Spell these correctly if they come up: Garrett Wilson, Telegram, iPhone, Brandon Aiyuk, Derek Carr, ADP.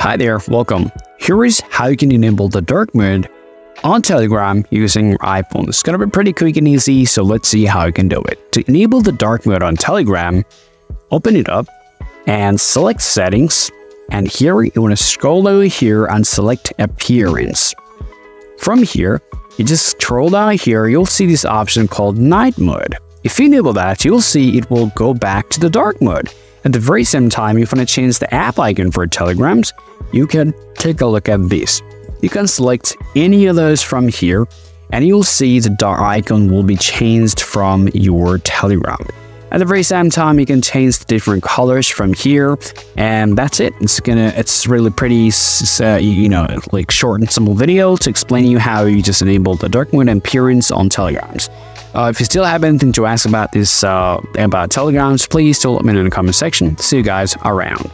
Hi there, welcome. Here is how you can enable the dark mode on Telegram using your iPhone. It's gonna be pretty quick and easy, so let's see how you can do it. To enable the dark mode on Telegram, open it up and select settings. And here you wanna scroll over here and select appearance. From here, you just scroll down here, you'll see this option called night mode. If you enable that, you'll see it will go back to the dark mode. At the very same time, if you want to change the app icon for Telegrams, you can take a look at this. You can select any of those from here, and you'll see the dark icon will be changed from your Telegram. At the very same time, you can change the different colors from here, and that's it. It's really pretty, like short and simple video to explain you how you just enable the dark mode and appearance on Telegrams. If you still have anything to ask about Telegrams, please do let me know in the comment section. See you guys around.